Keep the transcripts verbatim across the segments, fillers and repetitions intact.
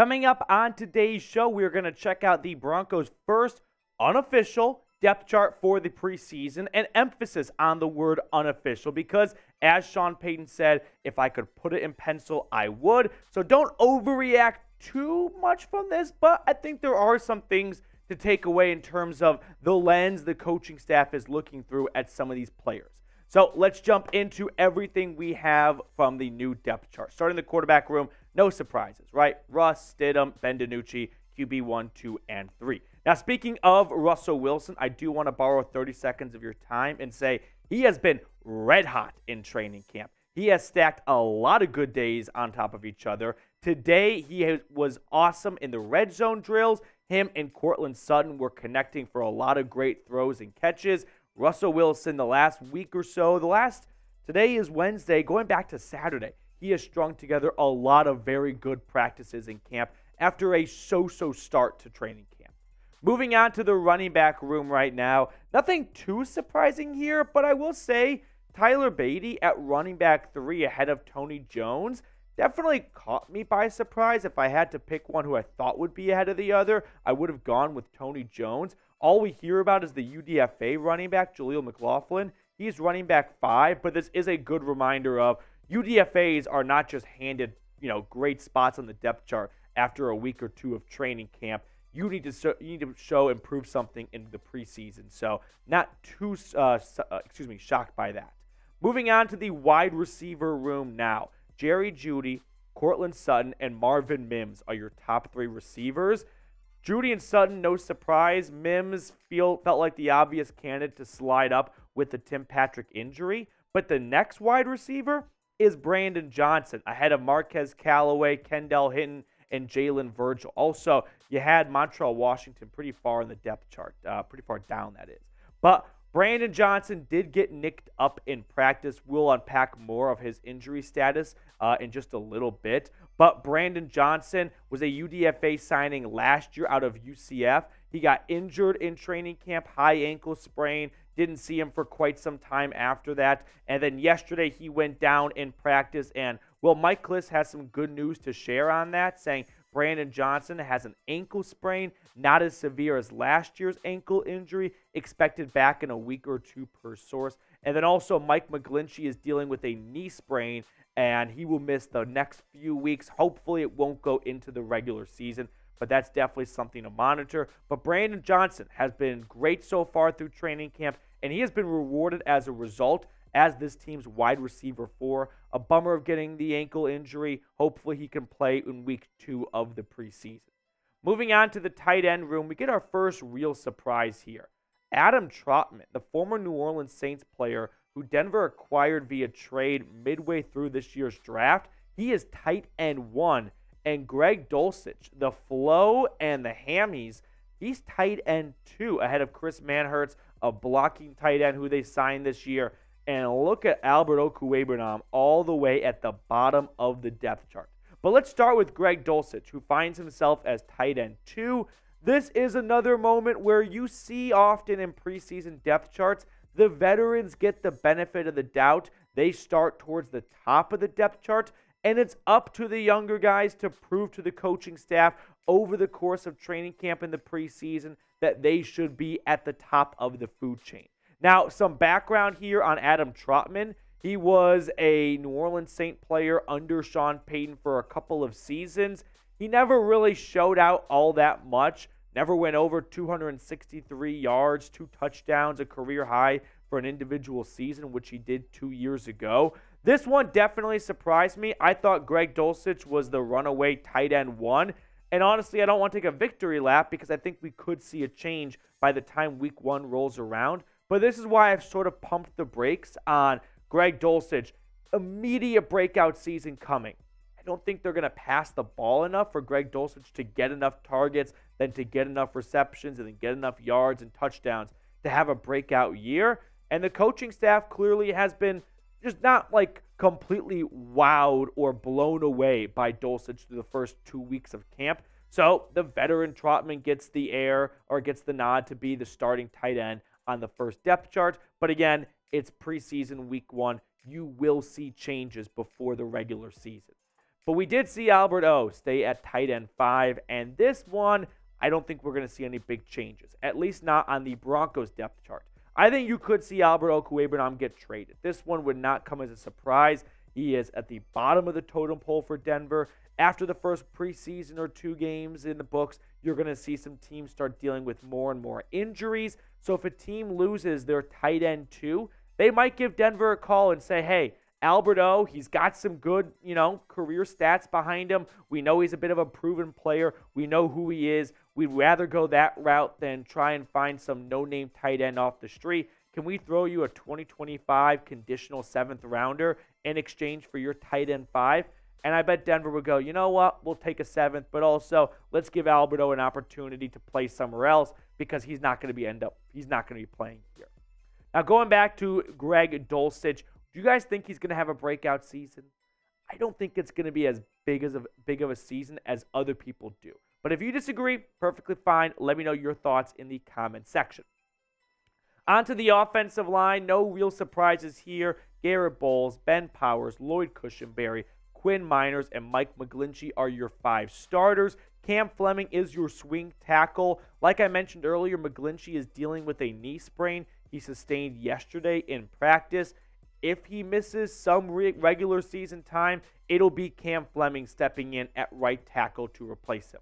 Coming up on today's show, we're going to check out the Broncos' first unofficial depth chart for the preseason, and emphasis on the word unofficial, because as Sean Payton said, if I could put it in pencil, I would. So don't overreact too much from this, but I think there are some things to take away in terms of the lens the coaching staff is looking through at some of these players. So let's jump into everything we have from the new depth chart. Starting the quarterback room, no surprises, right? Russ, Stidham, Ben DiNucci, Q B one, two, and three. Now, speaking of Russell Wilson, I do want to borrow thirty seconds of your time and say he has been red hot in training camp. He has stacked a lot of good days on top of each other. Today, he was awesome in the red zone drills. Him and Courtland Sutton were connecting for a lot of great throws and catches. Russell Wilson, the last week or so, the last, today is Wednesday, going back to Saturday, he has strung together a lot of very good practices in camp after a so-so start to training camp. Moving on to the running back room right now, nothing too surprising here, but I will say Tyler Badie at running back three ahead of Tony Jones definitely caught me by surprise. If I had to pick one who I thought would be ahead of the other, I would have gone with Tony Jones. All we hear about is the U D F A running back, Jaleel McLaughlin. He's running back five, but this is a good reminder of U D F As are not just handed, you know, great spots on the depth chart after a week or two of training camp. You need to show, you need to show and prove something in the preseason. So not too, uh, excuse me, shocked by that. Moving on to the wide receiver room now. Jerry Jeudy, Courtland Sutton, and Marvin Mims are your top three receivers. Jeudy and Sutton, no surprise. Mims feel, felt like the obvious candidate to slide up with the Tim Patrick injury. But the next wide receiver is Brandon Johnson, ahead of Marquez Callaway, Kendall Hinton, and Jalen Virgil. Also, you had Montrell Washington pretty far in the depth chart, uh, pretty far down, that is. But Brandon Johnson did get nicked up in practice. We'll unpack more of his injury status uh, in just a little bit. But Brandon Johnson was a U D F A signing last year out of U C F. He got injured in training camp, high ankle sprain. Didn't see him for quite some time after that. And then yesterday he went down in practice. And, well, Mike Klis has some good news to share on that, saying Brandon Johnson has an ankle sprain, not as severe as last year's ankle injury, expected back in a week or two per source. And then also Mike McGlinchey is dealing with a knee sprain, and he will miss the next few weeks. Hopefully it won't go into the regular season, but that's definitely something to monitor. But Brandon Johnson has been great so far through training camp, and he has been rewarded as a result as this team's wide receiver four. A bummer of getting the ankle injury. Hopefully he can play in week two of the preseason. Moving on to the tight end room, we get our first real surprise here. Adam Trautman, the former New Orleans Saints player who Denver acquired via trade midway through this year's draft, he is tight end one. And Greg Dulcich, the flow and the hammies, he's tight end two ahead of Chris Manhertz, a blocking tight end who they signed this year. And look at Albert Okwuegbunam all the way at the bottom of the depth chart. But let's start with Greg Dulcich, who finds himself as tight end two. This is another moment where you see often in preseason depth charts, the veterans get the benefit of the doubt. They start towards the top of the depth chart, and it's up to the younger guys to prove to the coaching staff over the course of training camp in the preseason that they should be at the top of the food chain. Now, some background here on Adam Trautman. He was a New Orleans Saint player under Sean Payton for a couple of seasons. He never really showed out all that much, never went over two hundred sixty-three yards, two touchdowns, a career high for an individual season, which he did two years ago. This one definitely surprised me. I thought Greg Dulcich was the runaway tight end one. And honestly, I don't want to take a victory lap because I think we could see a change by the time week one rolls around. But this is why I've sort of pumped the brakes on Greg Dulcich. Immediate breakout season coming. I don't think they're going to pass the ball enough for Greg Dulcich to get enough targets, then to get enough receptions, and then get enough yards and touchdowns to have a breakout year. And the coaching staff clearly has been just not like completely wowed or blown away by Dulcich through the first two weeks of camp. So the veteran Trautman gets the air or gets the nod to be the starting tight end on the first depth chart. But again, it's preseason week one. You will see changes before the regular season. But we did see Albert O stay at tight end five, and this one, I don't think we're going to see any big changes, at least not on the Broncos depth chart. I think you could see Albert Okwuegbunam get traded. This one would not come as a surprise. He is at the bottom of the totem pole for Denver. After the first preseason or two games in the books, you're going to see some teams start dealing with more and more injuries. So if a team loses their tight end two, they might give Denver a call and say, hey, Albert O, he's got some good, you know, career stats behind him. We know he's a bit of a proven player. We know who he is. We'd rather go that route than try and find some no-name tight end off the street. Can we throw you a twenty twenty-five conditional seventh rounder in exchange for your tight end five? And I bet Denver would go, you know what, we'll take a seventh, but also let's give Albert O an opportunity to play somewhere else because he's not going to be end up, he's not going to be playing here. Now going back to Greg Dulcich, do you guys think he's going to have a breakout season? I don't think it's going to be as big as a, big of a season as other people do. But if you disagree, perfectly fine. Let me know your thoughts in the comment section. On to the offensive line. No real surprises here. Garrett Bowles, Ben Powers, Lloyd Cushenberry, Quinn Miners, and Mike McGlinchey are your five starters. Cam Fleming is your swing tackle. Like I mentioned earlier, McGlinchey is dealing with a knee sprain he sustained yesterday in practice. If he misses some re regular season time, it'll be Cam Fleming stepping in at right tackle to replace him.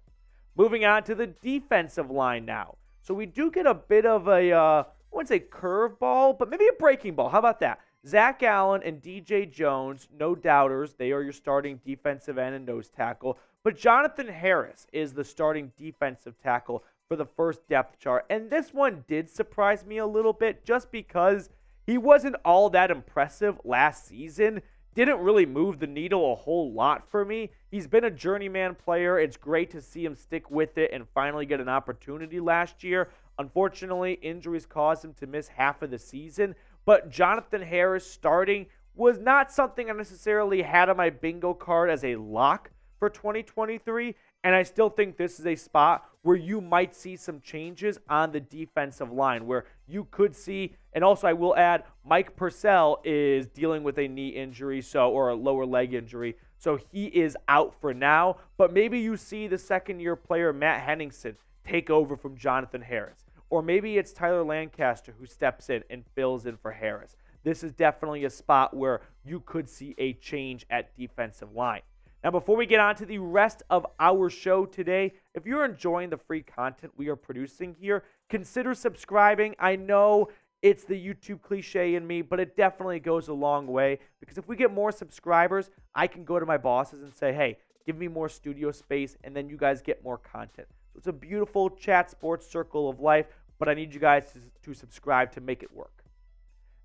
Moving on to the defensive line now. So we do get a bit of a, uh, I wouldn't say curveball, but maybe a breaking ball. How about that? Zach Allen and D J Jones, no doubters. They are your starting defensive end and nose tackle. But Jonathan Harris is the starting defensive tackle for the first depth chart. And this one did surprise me a little bit just because he wasn't all that impressive last season. Didn't really move the needle a whole lot for me. He's been a journeyman player. It's great to see him stick with it and finally get an opportunity last year. Unfortunately, injuries caused him to miss half of the season. But Jonathan Harris starting was not something I necessarily had on my bingo card as a lock for twenty twenty-three. And I still think this is a spot where you might see some changes on the defensive line, where you could see, and also I will add, Mike Purcell is dealing with a knee injury, so or a lower leg injury, so he is out for now. But maybe you see the second-year player Matt Henningsen take over from Jonathan Harris. Or maybe it's Tyler Lancaster who steps in and fills in for Harris. This is definitely a spot where you could see a change at defensive line. Now, before we get on to the rest of our show today, if you're enjoying the free content we are producing here, consider subscribing. I know it's the YouTube cliche in me, but it definitely goes a long way because if we get more subscribers, I can go to my bosses and say, hey, give me more studio space, and then you guys get more content. So it's a beautiful chat sports circle of life, but I need you guys to, to subscribe to make it work.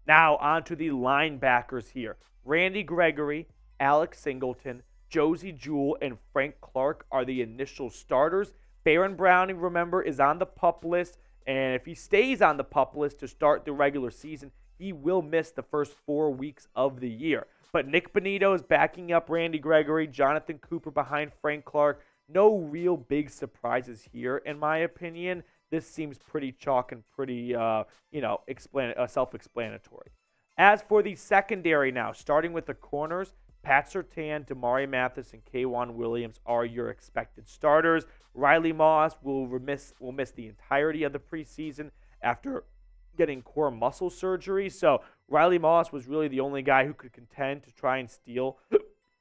Now, on to the linebackers here. Randy Gregory, Alex Singleton, Josie Jewell and Frank Clark are the initial starters. Baron Browning, remember, is on the PUP list, and if he stays on the PUP list to start the regular season, he will miss the first four weeks of the year. But Nick Benito is backing up Randy Gregory, Jonathan Cooper behind Frank Clark. No real big surprises here, in my opinion. This seems pretty chalk and pretty, uh, you know, explain, uh, self-explanatory. As for the secondary now, starting with the corners, Pat Surtain, Damari Mathis, and K'Wan Williams are your expected starters. Riley Moss will, remiss, will miss the entirety of the preseason after getting core muscle surgery. So Riley Moss was really the only guy who could contend to try and steal,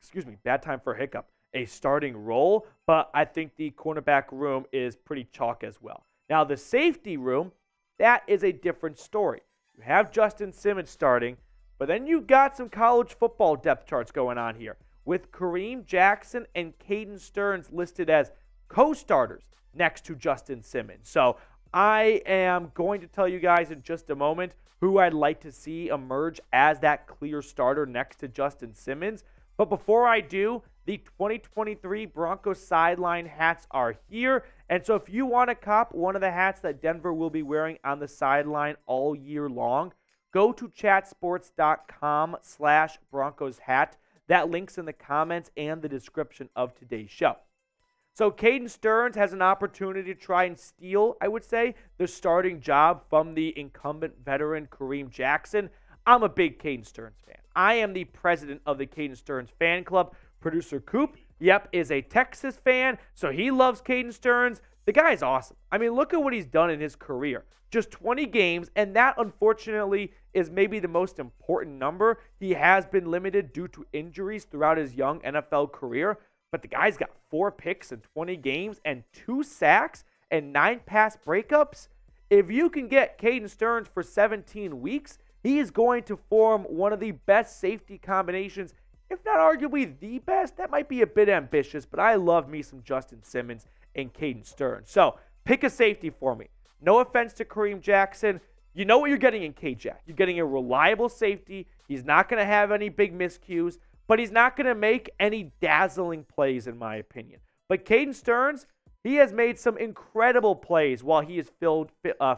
excuse me, bad time for a hiccup, a starting role. But I think the cornerback room is pretty chalk as well. Now the safety room, that is a different story. You have Justin Simmons starting, but then you've got some college football depth charts going on here with Kareem Jackson and Caden Sterns listed as co-starters next to Justin Simmons. So I am going to tell you guys in just a moment who I'd like to see emerge as that clear starter next to Justin Simmons. But before I do, the twenty twenty-three Broncos sideline hats are here. And so if you want to cop one of the hats that Denver will be wearing on the sideline all year long, go to chatsports.com slash Broncos hat. That link's in the comments and the description of today's show. So Caden Sterns has an opportunity to try and steal, I would say, the starting job from the incumbent veteran Kareem Jackson. I'm a big Caden Sterns fan. I am the president of the Caden Sterns fan club. Producer Coop Yep, is a Texas fan, so he loves Caden Sterns. The guy is awesome. I mean, look at what he's done in his career. Just twenty games, and that, unfortunately, is maybe the most important number. He has been limited due to injuries throughout his young N F L career, but the guy's got four picks in twenty games and two sacks and nine pass breakups. If you can get Caden Sterns for seventeen weeks, he is going to form one of the best safety combinations, if not arguably the best. That might be a bit ambitious, but I love me some Justin Simmons and Caden Sterns. So pick a safety for me. No offense to Kareem Jackson. You know what you're getting in K-Jack. You're getting a reliable safety. He's not going to have any big miscues, but he's not going to make any dazzling plays, in my opinion. But Caden Sterns, he has made some incredible plays while he is filled, uh,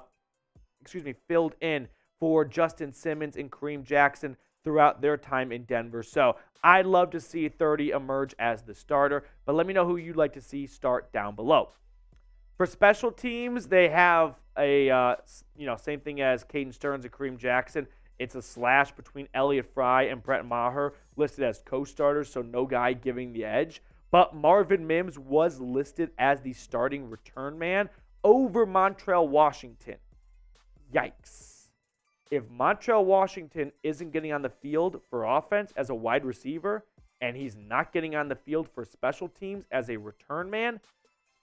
excuse me, filled in for Justin Simmons and Kareem Jackson throughout their time in Denver. So I'd love to see thirty emerge as the starter, but let me know who you'd like to see start down below. For special teams, they have a, uh, you know, same thing as Caden Sterns and Kareem Jackson. It's a slash between Elliott Fry and Brett Maher, listed as co-starters, so no guy giving the edge. But Marvin Mims was listed as the starting return man over Montrell Washington. Yikes. If Montrell Washington isn't getting on the field for offense as a wide receiver, and he's not getting on the field for special teams as a return man,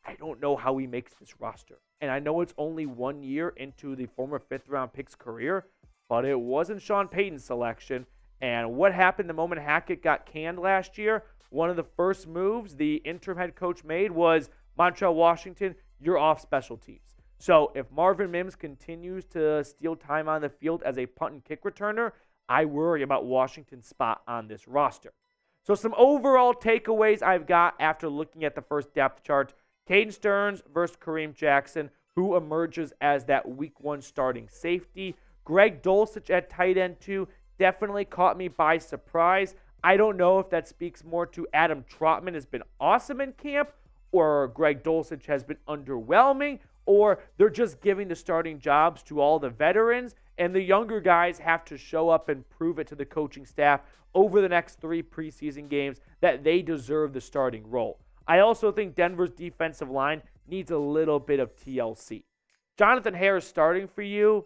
I don't know how he makes this roster. And I know it's only one year into the former fifth-round pick's career, but it wasn't Sean Payton's selection. And what happened the moment Hackett got canned last year? One of the first moves the interim head coach made was, Montrell Washington, you're off special teams. So if Marvin Mims continues to steal time on the field as a punt and kick returner, I worry about Washington's spot on this roster. So some overall takeaways I've got after looking at the first depth chart. Caden Sterns versus Kareem Jackson, who emerges as that week one starting safety. Greg Dulcich at tight end two definitely caught me by surprise. I don't know if that speaks more to Adam Trautman has been awesome in camp, or Greg Dulcich has been underwhelming, or they're just giving the starting jobs to all the veterans, and the younger guys have to show up and prove it to the coaching staff over the next three preseason games that they deserve the starting role. I also think Denver's defensive line needs a little bit of T L C. Jonathan Harris starting for you.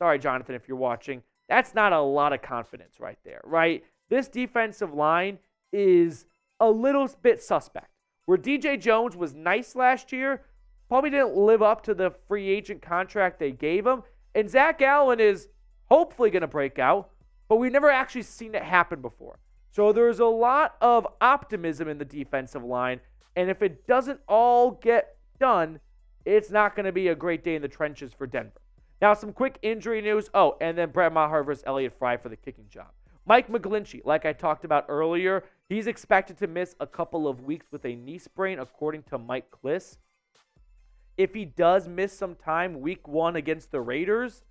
Sorry, Jonathan, if you're watching. That's not a lot of confidence right there, right? This defensive line is a little bit suspect. Where D J Jones was nice last year, probably didn't live up to the free agent contract they gave him. And Zach Allen is hopefully going to break out, but we've never actually seen it happen before. So there's a lot of optimism in the defensive line. And if it doesn't all get done, it's not going to be a great day in the trenches for Denver. Now, some quick injury news. Oh, and then Brett Maher versus Elliott Fry for the kicking job. Mike McGlinchey, like I talked about earlier, he's expected to miss a couple of weeks with a knee sprain, according to Mike Klis. If he does miss some time week one against the Raiders,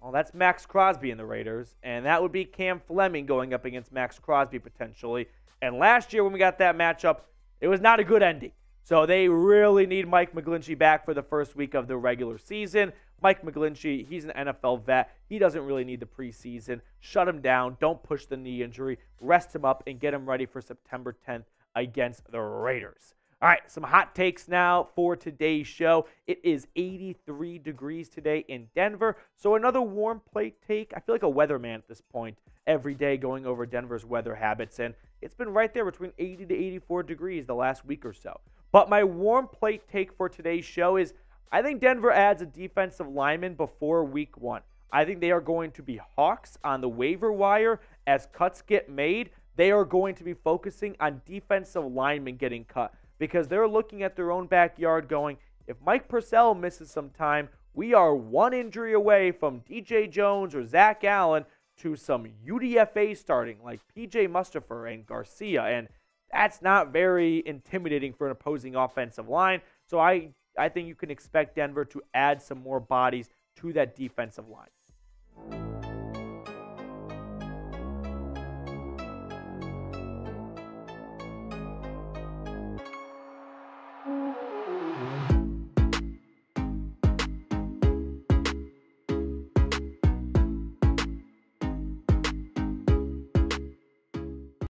well, that's Max Crosby and the Raiders, and that would be Cam Fleming going up against Max Crosby potentially. And last year when we got that matchup, it was not a good ending. So they really need Mike McGlinchey back for the first week of the regular season. Mike McGlinchey, he's an N F L vet. He doesn't really need the preseason. Shut him down. Don't push the knee injury. Rest him up and get him ready for September tenth against the Raiders. All right, some hot takes now for today's show. It is eighty-three degrees today in Denver. So another warm plate take. I feel like a weatherman at this point every day going over Denver's weather habits, and it's been right there between eighty to eighty-four degrees the last week or so. But my warm plate take for today's show is I think Denver adds a defensive lineman before week one. I think they are going to be hawks on the waiver wire as cuts get made. They are going to be focusing on defensive linemen getting cut because they're looking at their own backyard going, if Mike Purcell misses some time, we are one injury away from D J Jones or Zach Allen to some U D F A starting like P J Mustipher and Garcia, and that's not very intimidating for an opposing offensive line. So I, I think you can expect Denver to add some more bodies to that defensive line.